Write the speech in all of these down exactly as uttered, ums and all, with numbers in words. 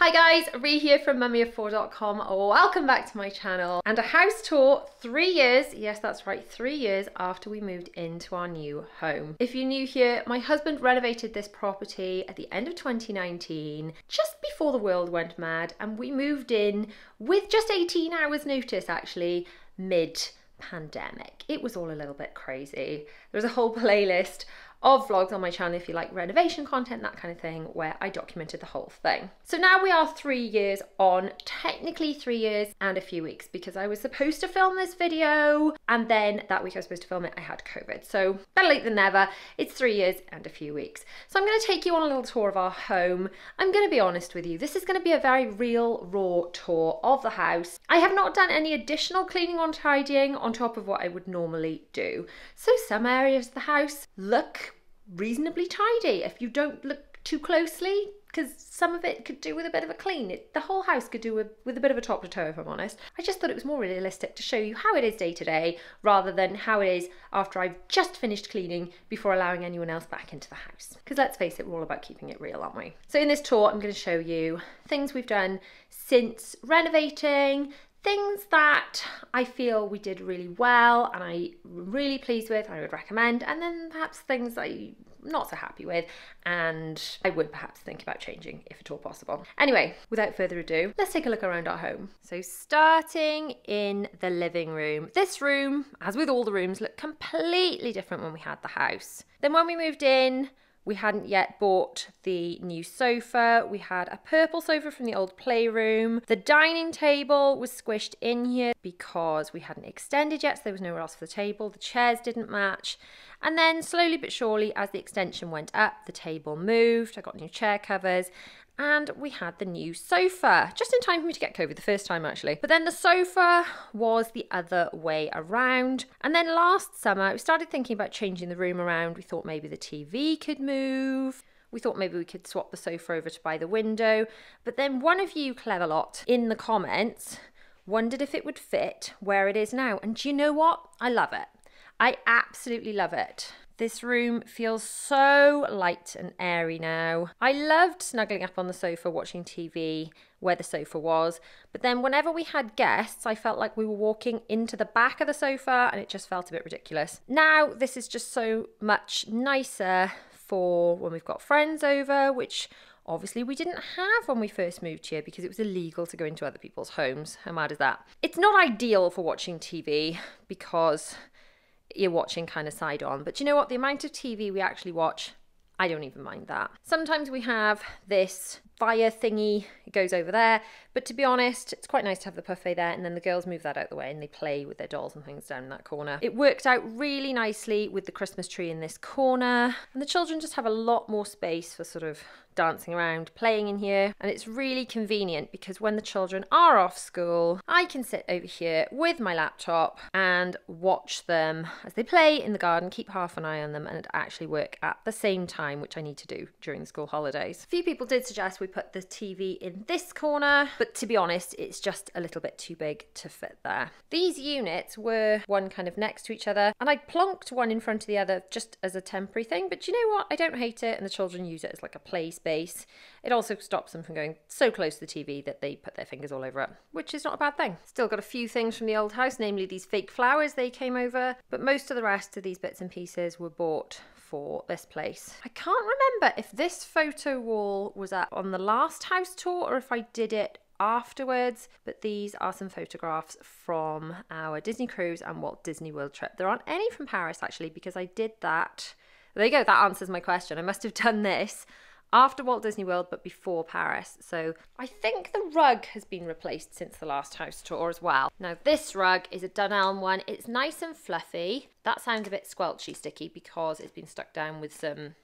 Hi guys, Rhi here from mummy of four dot com. Welcome back to my channel. And a house tour three years, yes that's right, three years after we moved into our new home. If you're new here, my husband renovated this property at the end of twenty nineteen, just before the world went mad, and we moved in with just eighteen hours notice actually, mid-pandemic. It was all a little bit crazy. There was a whole playlist of vlogs on my channel if you like renovation content, that kind of thing, where I documented the whole thing. So now we are three years on, technically three years and a few weeks, because I was supposed to film this video and then that week I was supposed to film it, I had COVID. So better late than never, it's three years and a few weeks. So I'm gonna take you on a little tour of our home. I'm gonna be honest with you, this is gonna be a very real, raw tour of the house. I have not done any additional cleaning or tidying on top of what I would normally do. So some areas of the house look reasonably tidy if you don't look too closely, because some of it could do with a bit of a clean. It, the whole house could do with, with a bit of a top to toe, if I'm honest. I just thought it was more realistic to show you how it is day to day rather than how it is after I've just finished cleaning before allowing anyone else back into the house. Because let's face it, we're all about keeping it real, aren't we? So in this tour, I'm going to show you things we've done since renovating, things that I feel we did really well and I'm really pleased with, I would recommend, and then perhaps things I'm not so happy with and I would perhaps think about changing if at all possible. Anyway, without further ado, let's take a look around our home. So starting in the living room. This room, as with all the rooms, looked completely different when we had the house. Then when we moved in, we hadn't yet bought the new sofa. We had a purple sofa from the old playroom. The dining table was squished in here because we hadn't extended yet, so there was nowhere else for the table. The chairs didn't match. And then slowly but surely, as the extension went up, the table moved. I got new chair covers. And we had the new sofa, just in time for me to get COVID the first time actually. But then the sofa was the other way around. And then last summer, we started thinking about changing the room around. We thought maybe the T V could move. We thought maybe we could swap the sofa over to by the window. But then one of you clever lot in the comments wondered if it would fit where it is now. And do you know what? I love it. I absolutely love it. This room feels so light and airy now. I loved snuggling up on the sofa watching T V where the sofa was, but then whenever we had guests, I felt like we were walking into the back of the sofa and it just felt a bit ridiculous. Now, this is just so much nicer for when we've got friends over, which obviously we didn't have when we first moved here because it was illegal to go into other people's homes. How mad is that? It's not ideal for watching T V because you're watching kind of side on, but you know what, the amount of T V we actually watch, I don't even mind that. Sometimes we have this fire thingy, it goes over there, but to be honest, it's quite nice to have the buffet there, and then the girls move that out of the way and they play with their dolls and things down in that corner. It worked out really nicely with the Christmas tree in this corner, and the children just have a lot more space for sort of dancing around, playing in here, and it's really convenient because when the children are off school, I can sit over here with my laptop and watch them as they play in the garden, keep half an eye on them, and actually work at the same time, which I need to do during the school holidays. A few people did suggest we put the T V in this corner, but to be honest, it's just a little bit too big to fit there. These units were one kind of next to each other, and I plonked one in front of the other just as a temporary thing, but you know what? I don't hate it, and the children use it as like a play space. Base. It also stops them from going so close to the T V that they put their fingers all over it, which is not a bad thing. Still got a few things from the old house, namely these fake flowers they came over, but most of the rest of these bits and pieces were bought for this place. I can't remember if this photo wall was up on the last house tour or if I did it afterwards, but these are some photographs from our Disney cruise and Walt Disney World trip. There aren't any from Paris actually, because I did that. There you go, that answers my question. I must have done this after Walt Disney World, but before Paris. So I think the rug has been replaced since the last house tour as well. Now this rug is a Dunelm one. It's nice and fluffy. That sounds a bit squelchy sticky because it's been stuck down with some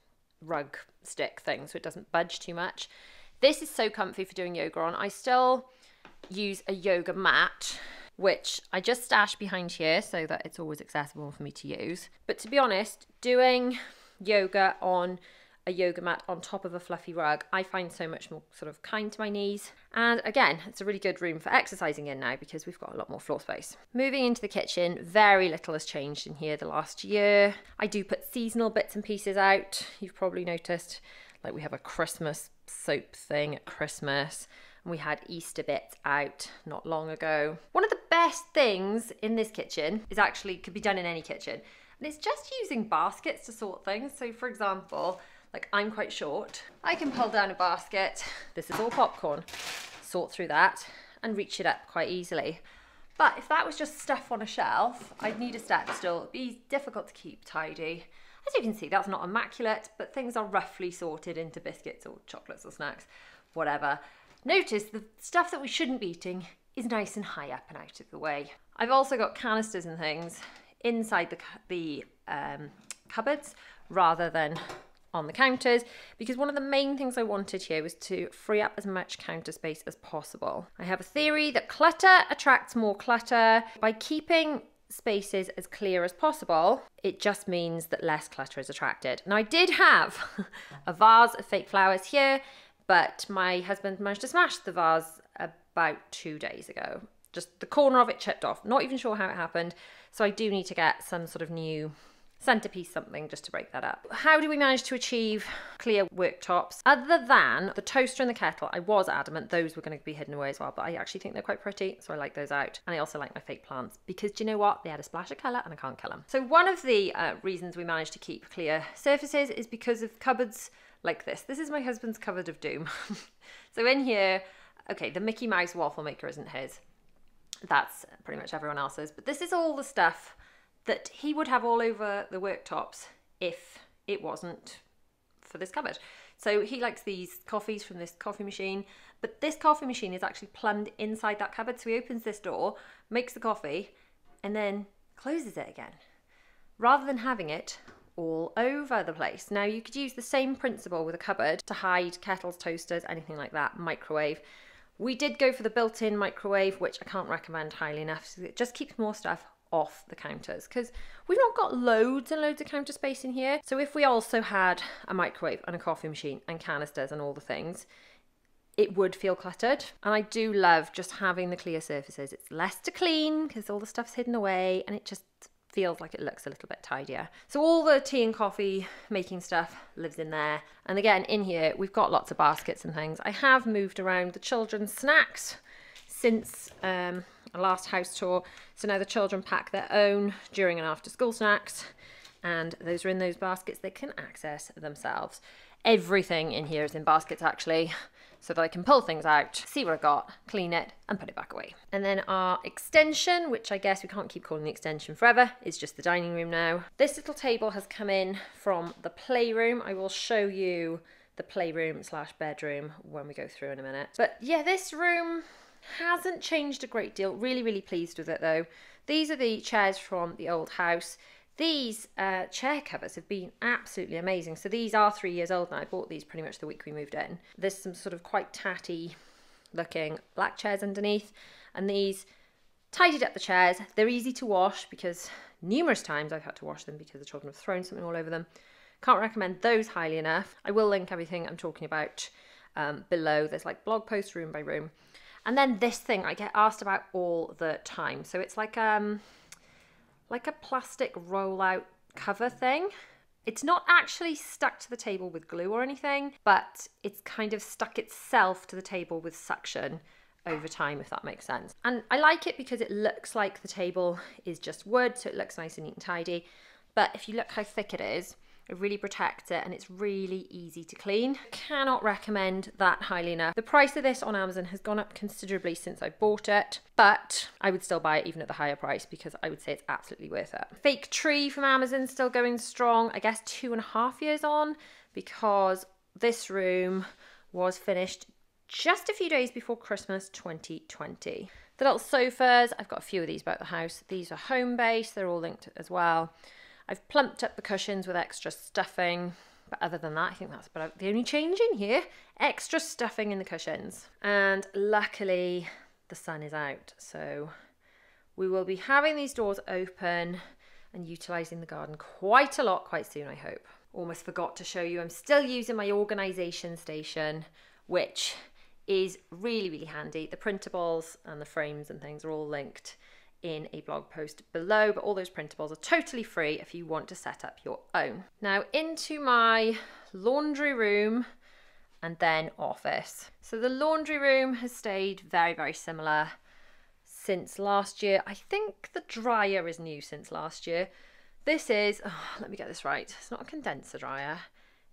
rug stick thing, so it doesn't budge too much. This is so comfy for doing yoga on. I still use a yoga mat, which I just stash behind here so that it's always accessible for me to use. But to be honest, doing yoga on a yoga mat on top of a fluffy rug, I find so much more sort of kind to my knees. And again, it's a really good room for exercising in now because we've got a lot more floor space. Moving into the kitchen, very little has changed in here the last year. I do put seasonal bits and pieces out. You've probably noticed Like we have a Christmas soap thing at Christmas. And we had Easter bits out not long ago. One of the best things in this kitchen is actually, could be done in any kitchen. And it's just using baskets to sort things. So for example, like I'm quite short. I can pull down a basket. This is all popcorn. Sort through that and reach it up quite easily. But if that was just stuff on a shelf, I'd need a step stool. It'd be difficult to keep tidy. As you can see, that's not immaculate, but things are roughly sorted into biscuits or chocolates or snacks, whatever. Notice the stuff that we shouldn't be eating is nice and high up and out of the way. I've also got canisters and things inside the, the um, cupboards rather than on the counters, because one of the main things I wanted here was to free up as much counter space as possible. I have a theory that clutter attracts more clutter. By keeping spaces as clear as possible, it just means that less clutter is attracted. Now I did have a vase of fake flowers here, but my husband managed to smash the vase about two days ago. Just the corner of it chipped off. Not even sure how it happened. So I do need to get some sort of new centerpiece, something just to break that up. How do we manage to achieve clear worktops? Other than the toaster and the kettle, I was adamant those were going to be hidden away as well, but I actually think they're quite pretty, so I like those out. And I also like my fake plants, because do you know what? They had a splash of color and I can't kill them. So one of the uh, reasons we managed to keep clear surfaces is because of cupboards like this. This is my husband's cupboard of doom. So in here, okay, the Mickey Mouse waffle maker isn't his. That's pretty much everyone else's, but this is all the stuff that he would have all over the worktops if it wasn't for this cupboard. So he likes these coffees from this coffee machine, but this coffee machine is actually plumbed inside that cupboard. So he opens this door, makes the coffee, and then closes it again, rather than having it all over the place. Now you could use the same principle with a cupboard to hide kettles, toasters, anything like that, microwave. We did go for the built-in microwave, which I can't recommend highly enough. So it just keeps more stuff off the counters, because we've not got loads and loads of counter space in here. So if we also had a microwave and a coffee machine and canisters and all the things, it would feel cluttered. And I do love just having the clear surfaces. It's less to clean because all the stuff's hidden away, and it just feels like it looks a little bit tidier. So all the tea and coffee making stuff lives in there. And again, in here, we've got lots of baskets and things. I have moved around the children's snacks since um, our last house tour. So now the children pack their own during and after school snacks, and those are in those baskets they can access themselves. Everything in here is in baskets actually, so that I can pull things out, see what I got, clean it, and put it back away. And then our extension, which I guess we can't keep calling the extension forever, is just the dining room now. This little table has come in from the playroom. I will show you the playroom slash bedroom when we go through in a minute. But yeah, this room hasn't changed a great deal. Really, really pleased with it though. These are the chairs from the old house. These uh, chair covers have been absolutely amazing. So these are three years old now. I bought these pretty much the week we moved in. There's some sort of quite tatty looking black chairs underneath, and these tidied up the chairs. They're easy to wash, because numerous times I've had to wash them because the children have thrown something all over them. Can't recommend those highly enough. I will link everything I'm talking about um, below. There's like blog posts room by room. And then this thing I get asked about all the time. So it's like um. like a plastic rollout cover thing. It's not actually stuck to the table with glue or anything, but it's kind of stuck itself to the table with suction over time, if that makes sense. And I like it because it looks like the table is just wood, so it looks nice and neat and tidy. But if you look how thick it is, it really protects it, and it's really easy to clean. I cannot recommend that highly enough. The price of this on Amazon has gone up considerably since I bought it, but I would still buy it even at the higher price, because I would say it's absolutely worth it. Fake tree from Amazon still going strong, I guess two and a half years on, because this room was finished just a few days before Christmas twenty twenty. The little sofas, I've got a few of these about the house. These are home-based, they're all linked as well. I've plumped up the cushions with extra stuffing, but other than that, I think that's about the only change in here. Extra stuffing in the cushions. And luckily, the sun is out, so we will be having these doors open and utilising the garden quite a lot quite soon, I hope. Almost forgot to show you, I'm still using my organisation station, which is really, really handy. The printables and the frames and things are all linked in a blog post below, but all those printables are totally free if you want to set up your own. Now into my laundry room and then office. So the laundry room has stayed very, very similar since last year. I think the dryer is new since last year. This is, oh, let me get this right, it's not a condenser dryer.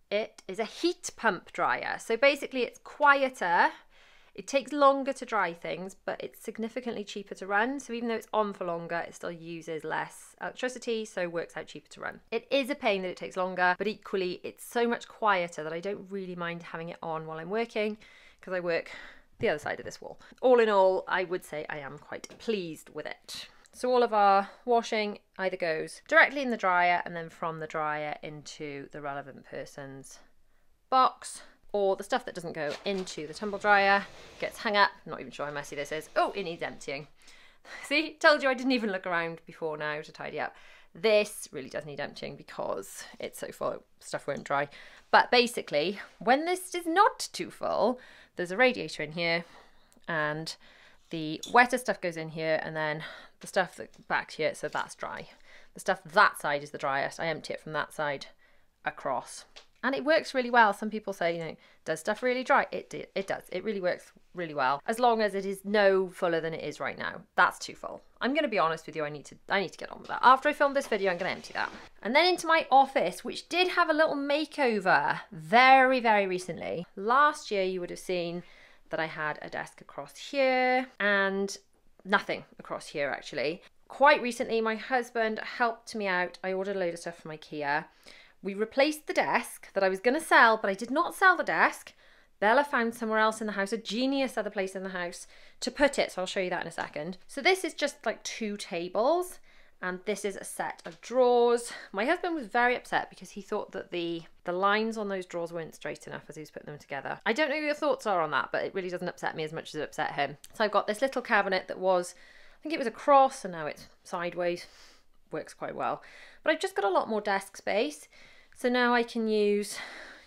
It is a heat pump dryer. So basically it's quieter, it takes longer to dry things, but it's significantly cheaper to run. So even though it's on for longer, it still uses less electricity, so works out cheaper to run. It is a pain that it takes longer, but equally it's so much quieter that I don't really mind having it on while I'm working, because I work the other side of this wall. All in all, I would say I am quite pleased with it. So all of our washing either goes directly in the dryer and then from the dryer into the relevant person's box, or the stuff that doesn't go into the tumble dryer gets hung up. I'm not even sure how messy this is. Oh, it needs emptying. See, told you I didn't even look around before now to tidy up. This really does need emptying because it's so full, stuff won't dry. But basically, when this is not too full, there's a radiator in here and the wetter stuff goes in here, and then the stuff that back here, so that's dry. The stuff that side is the driest. I empty it from that side across. And it works really well. Some people say, you know, does stuff really dry? It, it does. It really works really well. As long as it is no fuller than it is right now. That's too full. I'm going to be honest with you. I need to, I need to get on with that. After I film this video, I'm going to empty that. And then into my office, which did have a little makeover very, very recently. Last year, you would have seen that I had a desk across here and nothing across here, actually. Quite recently, my husband helped me out. I ordered a load of stuff from IKEA. We replaced the desk that I was going to sell, but I did not sell the desk. Bella found somewhere else in the house, a genius other place in the house, to put it. So I'll show you that in a second. So this is just like two tables, and this is a set of drawers. My husband was very upset because he thought that the, the lines on those drawers weren't straight enough as he was putting them together. I don't know what your thoughts are on that, but it really doesn't upset me as much as it upset him. So I've got this little cabinet that was, I think it was a cross, and now it's sideways. Works quite well. But I've just got a lot more desk space. So now I can use,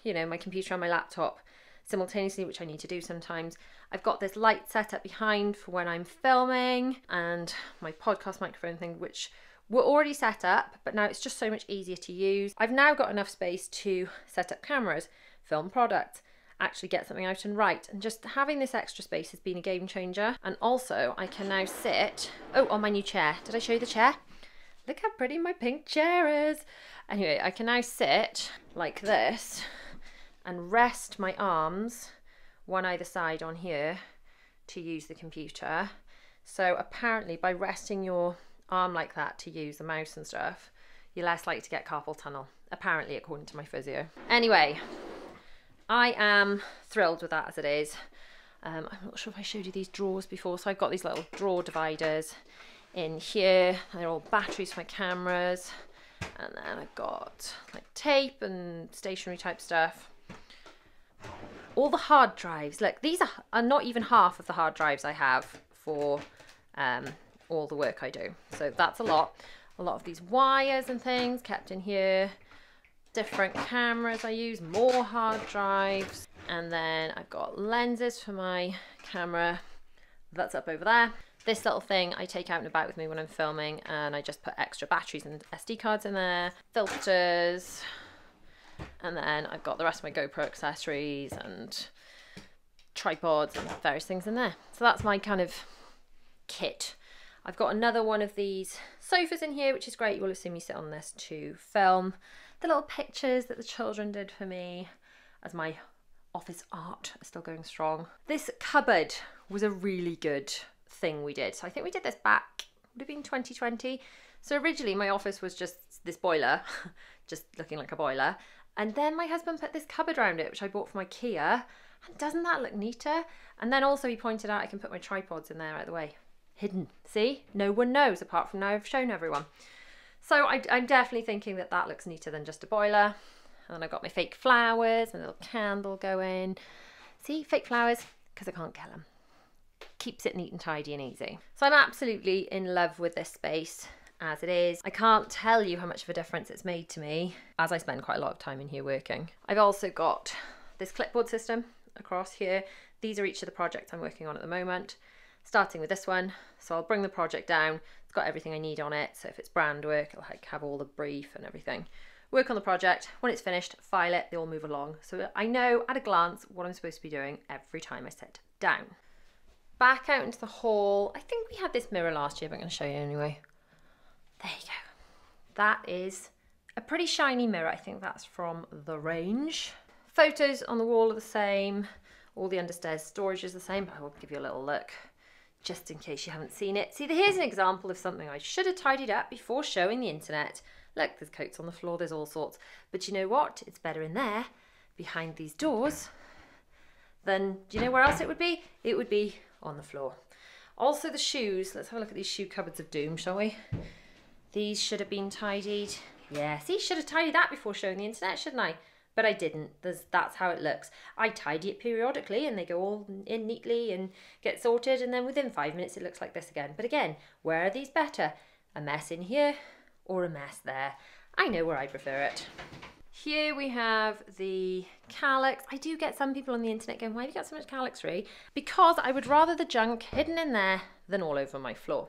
you know, my computer and my laptop simultaneously, which I need to do sometimes. I've got this light set up behind for when I'm filming, and my podcast microphone thing, which were already set up, but now it's just so much easier to use. I've now got enough space to set up cameras, film products, actually get something out and write, and just having this extra space has been a game changer. And also I can now sit, oh, on my new chair. Did I show you the chair? Look how pretty my pink chair is. Anyway, I can now sit like this and rest my arms one either side on here to use the computer. So apparently by resting your arm like that to use the mouse and stuff, you're less likely to get carpal tunnel, apparently, according to my physio. Anyway, I am thrilled with that as it is. Um, I'm not sure if I showed you these drawers before. So I've got these little drawer dividers in here, and they're all batteries for my cameras, and then I've got like tape and stationary type stuff. All the hard drives, look, these are, are not even half of the hard drives I have for um, all the work I do, so that's a lot. A lot of these wires and things kept in here, different cameras I use, more hard drives, and then I've got lenses for my camera, that's up over there. This little thing I take out and about with me when I'm filming, and I just put extra batteries and S D cards in there, filters, and then I've got the rest of my GoPro accessories and tripods and various things in there. So that's my kind of kit. I've got another one of these sofas in here, which is great. You will have seen me sit on this to film the little pictures that the children did for me as my office art is still going strong. This cupboard was a really good thing we did. So I think we did this back, would have been twenty twenty. So originally my office was just this boiler, just looking like a boiler. And then my husband put this cupboard around it, which I bought from IKEA. And doesn't that look neater? And then also he pointed out I can put my tripods in there out of the way. Hidden. See? No one knows apart from now I've shown everyone. So I, I'm definitely thinking that that looks neater than just a boiler. And then I've got my fake flowers, my little candle going. See? Fake flowers, because I can't get them. Keeps it neat and tidy and easy. So I'm absolutely in love with this space as it is. I can't tell you how much of a difference it's made to me, as I spend quite a lot of time in here working. I've also got this clipboard system across here. These are each of the projects I'm working on at the moment. starting with this one. So I'll bring the project down. It's got everything I need on it. So if it's brand work, it'll like have all the brief and everything. Work on the project. When it's finished, file it, they all move along. So I know at a glance what I'm supposed to be doing every time I sit down. Back out into the hall. I think we had this mirror last year, but I'm going to show you anyway. There you go. That is a pretty shiny mirror. I think that's from The Range. Photos on the wall are the same. All the understairs storage is the same, but I will give you a little look just in case you haven't seen it. See, here's an example of something I should have tidied up before showing the internet. Look, there's coats on the floor, there's all sorts. But you know what? It's better in there, behind these doors, than, do you know where else it would be? It would be on the floor. Also the shoes. Let's have a look at these shoe cupboards of doom, shall we? These should have been tidied. Yeah, see, should have tidied that before showing the internet, shouldn't I? But I didn't. There's, that's how it looks. I tidy it periodically and they go all in neatly and get sorted, and then within five minutes it looks like this again. But again, where are these better? A mess in here or a mess there? I know where I prefer it. Here we have the Kallax. I do get some people on the internet going, why have you got so much Kallax, Rhi? Because I would rather the junk hidden in there than all over my floor.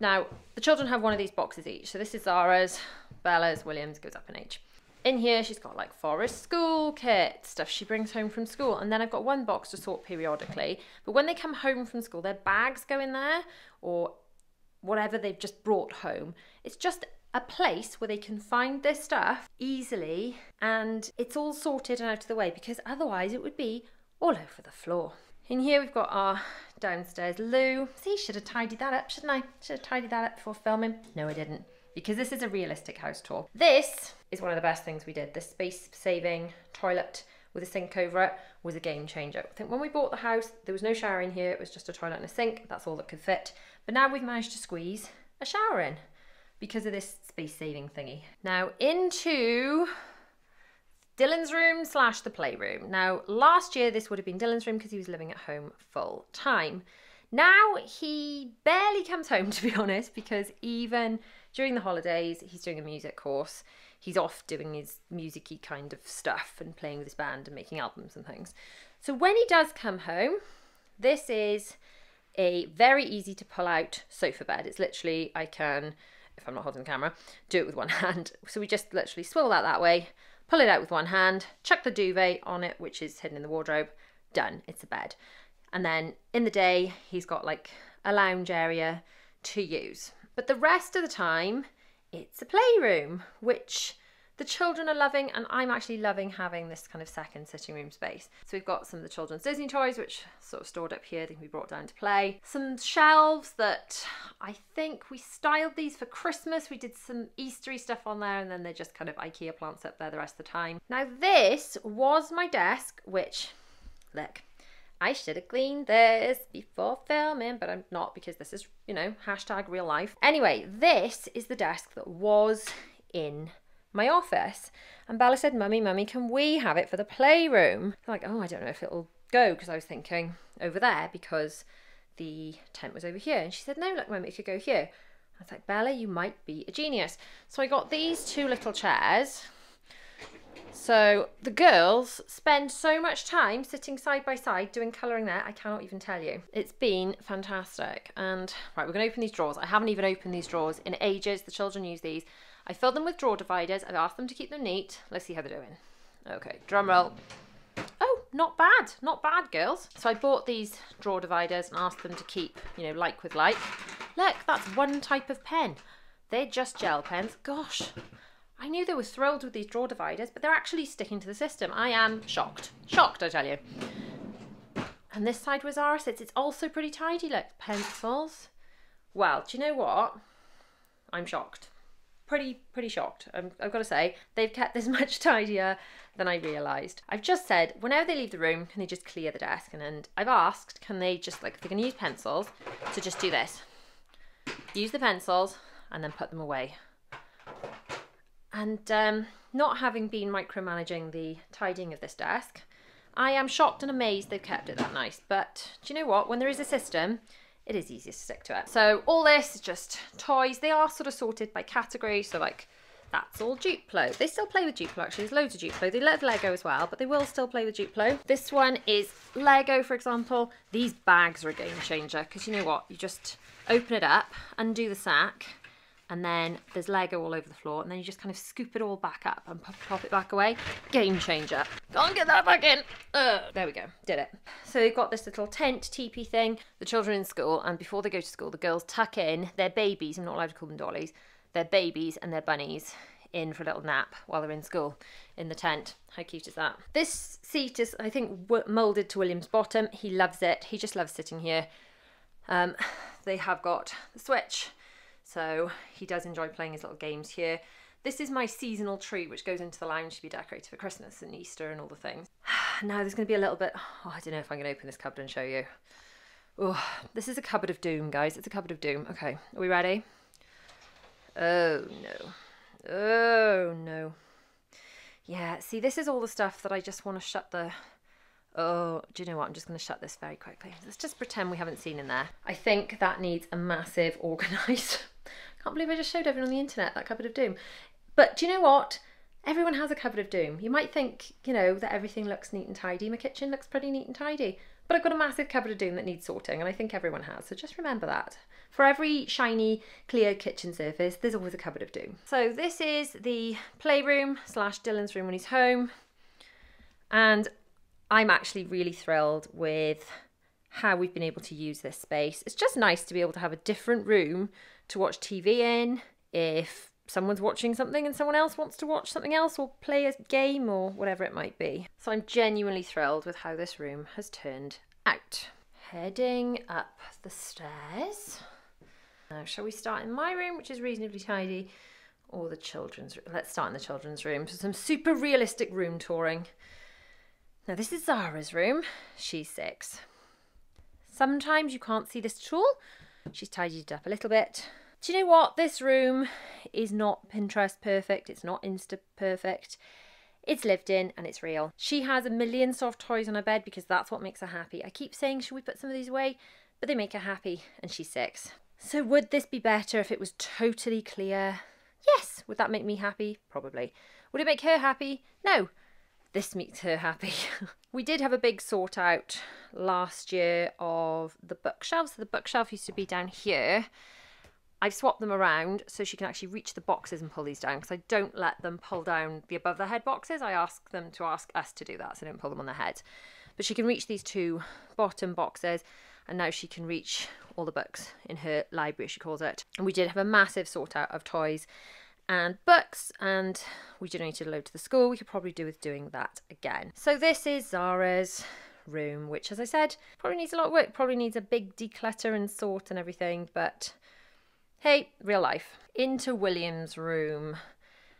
Now, the children have one of these boxes each. So this is Zara's, Bella's, William's, goes up in age. In here, she's got like Forest school kit, stuff she brings home from school. And then I've got one box to sort periodically. But when they come home from school, their bags go in there or whatever they've just brought home. It's just a place where they can find their stuff easily and it's all sorted and out of the way, because otherwise it would be all over the floor. In here, we've got our downstairs loo. See, should have tidied that up, shouldn't I? Should have tidied that up before filming. No, I didn't. Because this is a realistic house tour. This is one of the best things we did. The space-saving toilet with a sink over it was a game changer. I think when we bought the house, there was no shower in here. It was just a toilet and a sink. That's all that could fit. But now we've managed to squeeze a shower in because of this space-saving thingy. Now into Dylan's room slash the playroom. Now, last year, this would have been Dylan's room because he was living at home full time. Now he barely comes home, to be honest, because even during the holidays, he's doing a music course. He's off doing his music-y kind of stuff and playing with his band and making albums and things. So when he does come home, this is a very easy to pull out sofa bed. It's literally, I can, if I'm not holding the camera, do it with one hand. So we just literally swivel that that way, pull it out with one hand, chuck the duvet on it, which is hidden in the wardrobe, done, it's a bed. And then in the day, he's got like a lounge area to use. But the rest of the time, it's a playroom, which the children are loving, and I'm actually loving having this kind of second sitting room space. So we've got some of the children's Disney toys, which are sort of stored up here, they can be brought down to play. Some shelves that I think we styled these for Christmas. We did some Eastery stuff on there, and then they're just kind of IKEA plants up there the rest of the time. Now this was my desk, which, look, I should have cleaned this before filming, but I'm not, because this is, you know, hashtag real life. Anyway, this is the desk that was in my office. And Bella said, Mummy, Mummy, can we have it for the playroom? I'm like, oh, I don't know if it'll go, because I was thinking over there because the tent was over here. And she said, no, look, Mummy, it could go here. I was like, Bella, you might be a genius. So I got these two little chairs. So the girls spend so much time sitting side by side doing colouring there, I cannot even tell you. It's been fantastic. And right, we're gonna open these drawers. I haven't even opened these drawers in ages. The children use these. I filled them with drawer dividers. I've asked them to keep them neat. Let's see how they're doing. Okay, drum roll. Oh, not bad, not bad, girls. So I bought these drawer dividers and asked them to keep, you know, like with like. Look, that's one type of pen. They're just gel pens. Gosh. I knew they were thrilled with these drawer dividers, but they're actually sticking to the system. I am shocked. Shocked, I tell you. And this side was Zara sits. It's also pretty tidy, look. Pencils. Well, do you know what? I'm shocked. Pretty, pretty shocked. I'm, I've got to say, they've kept this much tidier than I realised. I've just said, whenever they leave the room, can they just clear the desk? And, and I've asked, can they just, like, if they're going to use pencils, to just do this. Use the pencils and then put them away. And um, not having been micromanaging the tidying of this desk, I am shocked and amazed they've kept it that nice. But do you know what? When there is a system, it is easier to stick to it. So all this is just toys. They are sort of sorted by category. So like that's all Duplo. They still play with Duplo, actually. There's loads of Duplo. They love Lego as well, but they will still play with Duplo. This one is Lego, for example. These bags are a game changer, because you know what? You just open it up, undo the sack, and then there's Lego all over the floor, and then you just kind of scoop it all back up and pop, pop it back away. Game changer. Can't get that back in. Ugh. There we go, did it. So they've got this little tent, teepee thing. The children in school, and before they go to school, the girls tuck in their babies, I'm not allowed to call them dollies, their babies and their bunnies in for a little nap while they're in school in the tent. How cute is that? This seat is, I think, moulded to William's bottom. He loves it. He just loves sitting here. Um, they have got the Switch. So he does enjoy playing his little games here. This is my seasonal tree, which goes into the lounge to be decorated for Christmas and Easter and all the things. Now there's gonna be a little bit, oh, I don't know if I'm gonna open this cupboard and show you. Oh, this is a cupboard of doom, guys. It's a cupboard of doom. Okay, are we ready? Oh no, oh no. Yeah, see, this is all the stuff that I just wanna shut the, oh, do you know what? I'm just gonna shut this very quickly. Let's just pretend we haven't seen in there. I think that needs a massive organise. Can't believe I just showed everyone on the internet that cupboard of doom. But do you know what? Everyone has a cupboard of doom. You might think, you know, that everything looks neat and tidy. My kitchen looks pretty neat and tidy, but I've got a massive cupboard of doom that needs sorting, and I think everyone has, so just remember that. For every shiny, clear kitchen surface, there's always a cupboard of doom. So this is the playroom slash Dylan's room when he's home, and I'm actually really thrilled with how we've been able to use this space. It's just nice to be able to have a different room to watch T V in if someone's watching something and someone else wants to watch something else or play a game or whatever it might be. So I'm genuinely thrilled with how this room has turned out. Heading up the stairs. Now, shall we start in my room, which is reasonably tidy, or the children's room? Let's start in the children's room. So some super realistic room touring. Now this is Zara's room. She's six. Sometimes you can't see this at all. She's tidied it up a little bit. Do you know what? This room is not Pinterest perfect. It's not Insta perfect. It's lived in and it's real. She has a million soft toys on her bed because that's what makes her happy. I keep saying, should we put some of these away? But they make her happy, and she's six. So would this be better if it was totally clear? Yes. Would that make me happy? Probably. Would it make her happy? No. This makes her happy. We did have a big sort out last year of the bookshelves. So the bookshelf used to be down here. I've swapped them around so she can actually reach the boxes and pull these down, because I don't let them pull down the above the head boxes. I ask them to ask us to do that, so I don't pull them on their head. But she can reach these two bottom boxes, and now she can reach all the books in her library, she calls it. And we did have a massive sort out of toys and books, and we donated a load to the school. We could probably do with doing that again. So this is Zara's room, which, as I said, probably needs a lot of work, probably needs a big declutter and sort and everything, but hey, real life. Into William's room,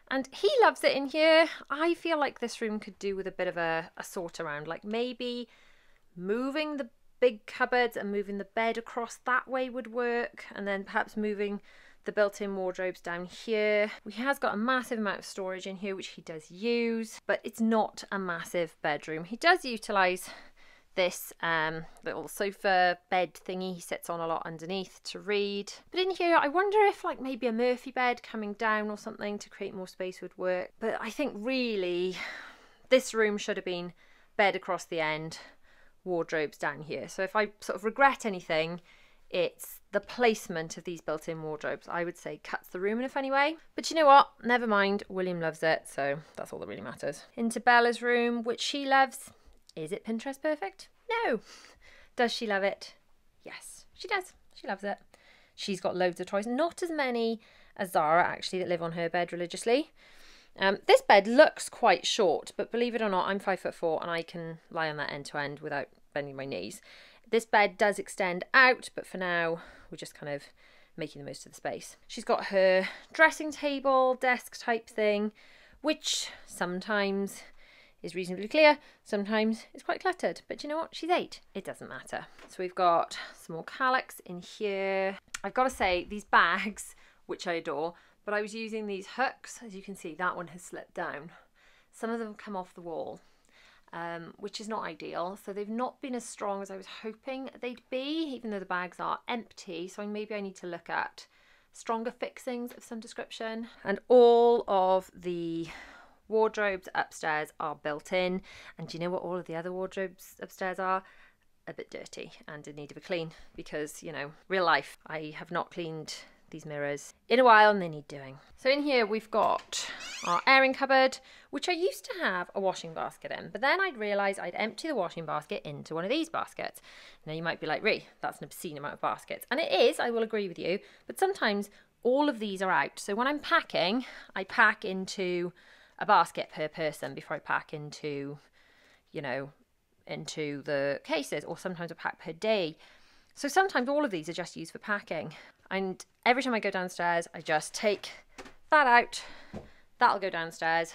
and he loves it in here. I feel like this room could do with a bit of a, a sort around, like maybe moving the big cupboards and moving the bed across that way would work, and then perhaps moving the built-in wardrobes down here. He has got a massive amount of storage in here, which he does use, but it's not a massive bedroom. He does utilize this um, little sofa bed thingy he sits on a lot underneath to read. But in here, I wonder if like maybe a Murphy bed coming down or something to create more space would work. But I think really this room should have been bed across the end, wardrobes down here. So if I sort of regret anything, it's the placement of these built-in wardrobes. I would say cuts the room in a funny way. But you know what? Never mind. William loves it, so that's all that really matters. Into Bella's room, which she loves. Is it Pinterest perfect? No. Does she love it? Yes, she does. She loves it. She's got loads of toys. Not as many as Zara, actually, that live on her bed religiously. Um, this bed looks quite short, but believe it or not, I'm five foot four and I can lie on that end to end without bending my knees. This bed does extend out, but for now, we're just kind of making the most of the space. She's got her dressing table, desk type thing, which sometimes is reasonably clear, sometimes it's quite cluttered, but you know what? She's eight, it doesn't matter. So we've got some more Kallax in here. I've got to say, these bags, which I adore, but I was using these hooks. As you can see, that one has slipped down. Some of them come off the wall. Um, which is not ideal, so they've not been as strong as I was hoping they'd be, even though the bags are empty. So maybe I need to look at stronger fixings of some description. And all of the wardrobes upstairs are built in. And do you know what all of the other wardrobes upstairs are? A bit dirty and in need of a clean, because, you know, real life. I have not cleaned these mirrors in a while and they need doing. So in here we've got our airing cupboard, which I used to have a washing basket in, but then I'd realised I'd empty the washing basket into one of these baskets. Now you might be like, Ree, that's an obscene amount of baskets. And it is, I will agree with you, but sometimes all of these are out. So when I'm packing, I pack into a basket per person before I pack into, you know, into the cases, or sometimes a pack per day. So sometimes all of these are just used for packing. And every time I go downstairs, I just take that out, that'll go downstairs,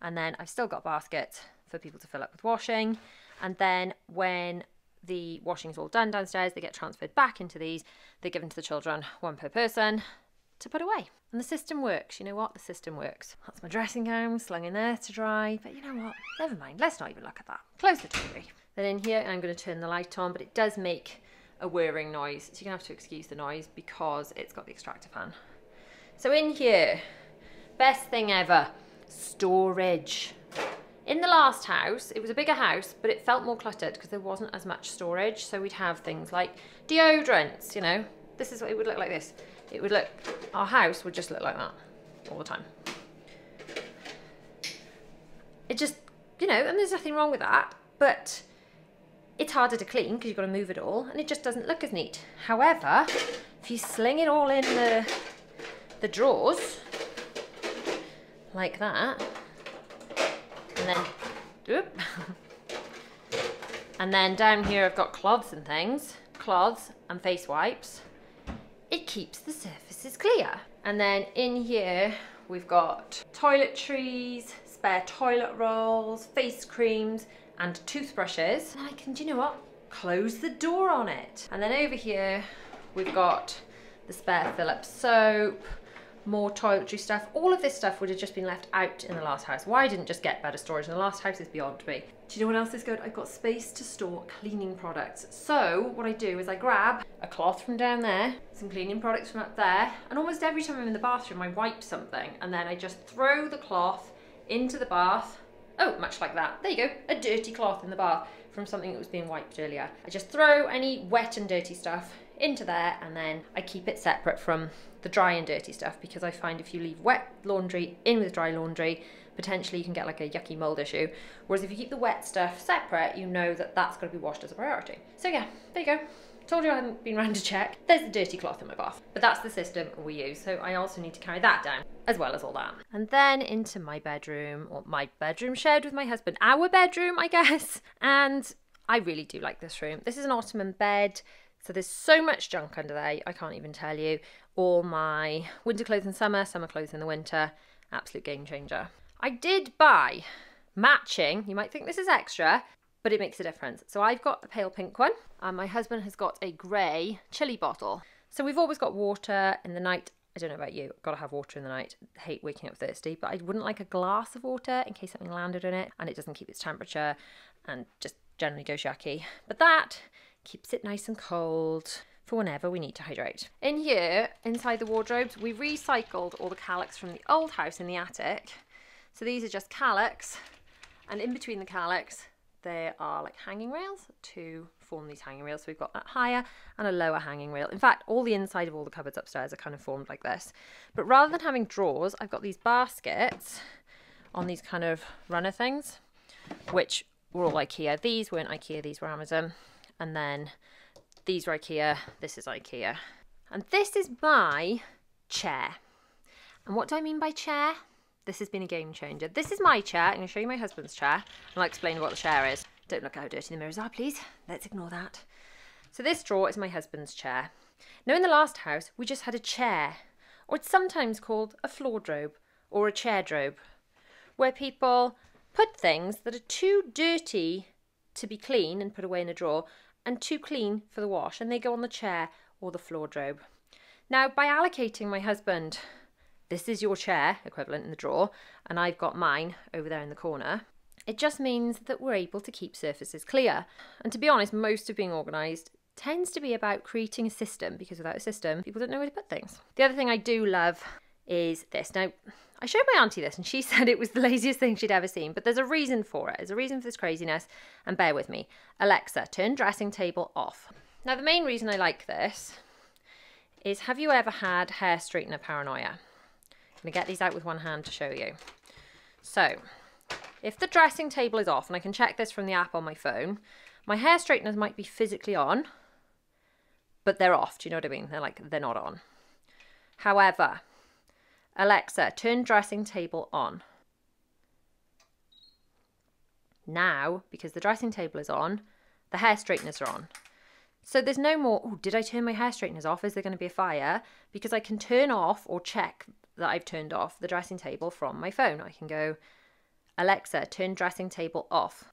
and then I've still got baskets for people to fill up with washing. And then when the washing's all done downstairs, they get transferred back into these, they're given to the children, one per person, to put away. And the system works. You know what? The system works. That's my dressing gown slung in there to dry, but you know what? Never mind. Let's not even look at that. Close the T V. Then in here, I'm going to turn the light on, but it does make a whirring noise, so you're gonna have to excuse the noise because it's got the extractor fan. So in here, best thing ever, storage. In the last house, it was a bigger house, but it felt more cluttered because there wasn't as much storage. So we'd have things like deodorants, you know, this is what it would look like this. It would look, our house would just look like that all the time. It just, you know, and there's nothing wrong with that, but it's harder to clean because you've got to move it all, and it just doesn't look as neat. However, if you sling it all in the, the drawers, like that, and then, whoop, and then down here I've got cloths and things, cloths and face wipes, it keeps the surfaces clear. And then in here we've got toiletries, spare toilet rolls, face creams, and toothbrushes. And I can, do you know what? Close the door on it. And then over here, we've got the spare Phillips soap, more toiletry stuff. All of this stuff would have just been left out in the last house. Why I didn't just get better storage in the last house is beyond me. Do you know what else is good? I've got space to store cleaning products. So what I do is I grab a cloth from down there, some cleaning products from up there, and almost every time I'm in the bathroom, I wipe something, and then I just throw the cloth into the bath. Oh, much like that. There you go, a dirty cloth in the bath from something that was being wiped earlier. I just throw any wet and dirty stuff into there, and then I keep it separate from the dry and dirty stuff, because I find if you leave wet laundry in with dry laundry, potentially you can get like a yucky mold issue. Whereas if you keep the wet stuff separate, you know that that's going to be washed as a priority. So yeah, there you go. Told you I hadn't been round to check. There's the dirty cloth in my bath. But that's the system we use, so I also need to carry that down, as well as all that. And then into my bedroom, or my bedroom shared with my husband. Our bedroom, I guess. And I really do like this room. This is an ottoman bed, so there's so much junk under there, I can't even tell you. All my winter clothes in summer, summer clothes in the winter. Absolute game changer. I did buy matching, you might think this is extra, but it makes a difference. So I've got a pale pink one, and my husband has got a grey chilli bottle. So we've always got water in the night. I don't know about you, I've got to have water in the night. I hate waking up thirsty, but I wouldn't like a glass of water in case something landed on it and it doesn't keep its temperature and just generally goes yucky. But that keeps it nice and cold for whenever we need to hydrate. In here, inside the wardrobes, we recycled all the Kallax from the old house in the attic. So these are just Kallax, and in between the Kallax, there are like hanging rails to form these hanging rails. So we've got that higher and a lower hanging rail. In fact, all the inside of all the cupboards upstairs are kind of formed like this. But rather than having drawers, I've got these baskets on these kind of runner things, which were all IKEA. These weren't IKEA, these were Amazon. And then these were IKEA, this is IKEA. And this is my chair. And what do I mean by chair? This has been a game changer. This is my chair. I'm going to show you my husband's chair, and I'll explain what the chair is. Don't look at how dirty the mirrors are, please. Let's ignore that. So this drawer is my husband's chair. Now in the last house, we just had a chair, or it's sometimes called a floor drobe or a chair drobe, where people put things that are too dirty to be clean and put away in a drawer and too clean for the wash, and they go on the chair or the floor drobe. Now by allocating my husband, this is your chair equivalent in the drawer, and I've got mine over there in the corner, it just means that we're able to keep surfaces clear. And to be honest, most of being organised tends to be about creating a system, because without a system, people don't know where to put things. The other thing I do love is this. Now, I showed my auntie this and she said it was the laziest thing she'd ever seen, but there's a reason for it. There's a reason for this craziness, and bear with me. Alexa, turn dressing table off. Now, the main reason I like this is, have you ever had hair straightener paranoia? I'm gonna get these out with one hand to show you. So, if the dressing table is off, and I can check this from the app on my phone, my hair straighteners might be physically on, but they're off, do you know what I mean? They're like, they're not on. However, Alexa, turn dressing table on. Now, because the dressing table is on, the hair straighteners are on. So there's no more, oh, did I turn my hair straighteners off? Is there gonna be a fire? Because I can turn off or check that I've turned off the dressing table from my phone. I can go, Alexa, turn dressing table off.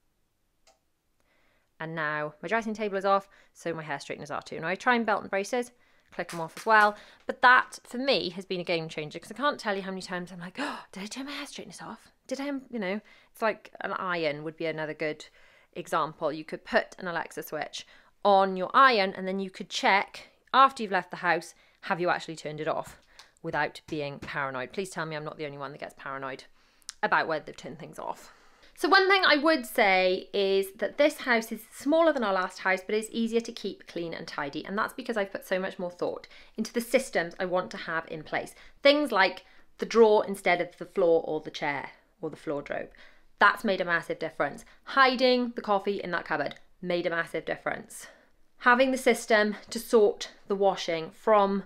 And now my dressing table is off, so my hair straighteners are too. Now I try and belt and braces, click them off as well. But that, for me, has been a game changer, because I can't tell you how many times I'm like, oh, did I turn my hair straighteners off? Did I, you know, it's like an iron would be another good example. You could put an Alexa switch on your iron, and then you could check after you've left the house, have you actually turned it off without being paranoid? Please tell me I'm not the only one that gets paranoid about whether they've turned things off. So one thing I would say is that this house is smaller than our last house, but it's easier to keep clean and tidy. And that's because I've put so much more thought into the systems I want to have in place. Things like the drawer instead of the floor or the chair or the wardrobe. That's made a massive difference. Hiding the coffee in that cupboard made a massive difference. Having the system to sort the washing from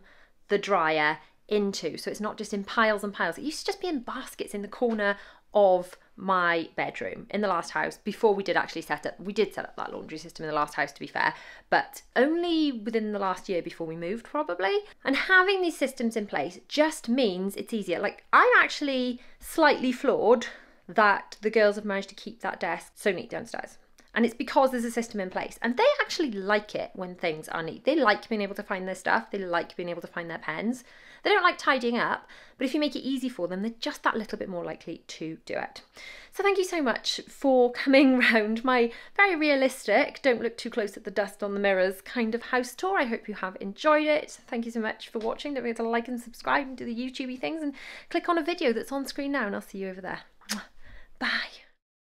the dryer into, so it's not just in piles and piles. It used to just be in baskets in the corner of my bedroom in the last house, before we did actually set up, we did set up that laundry system in the last house, to be fair, but only within the last year before we moved, probably. And having these systems in place just means it's easier. Like, I'm actually slightly floored that the girls have managed to keep that desk so neat downstairs. And it's because there's a system in place. And they actually like it when things are neat. They like being able to find their stuff. They like being able to find their pens. They don't like tidying up, but if you make it easy for them, they're just that little bit more likely to do it. So thank you so much for coming round my very realistic, don't look too close at the dust on the mirrors kind of house tour. I hope you have enjoyed it. Thank you so much for watching. Don't forget to like and subscribe and do the YouTubey things, and click on a video that's on screen now, and I'll see you over there. Bye.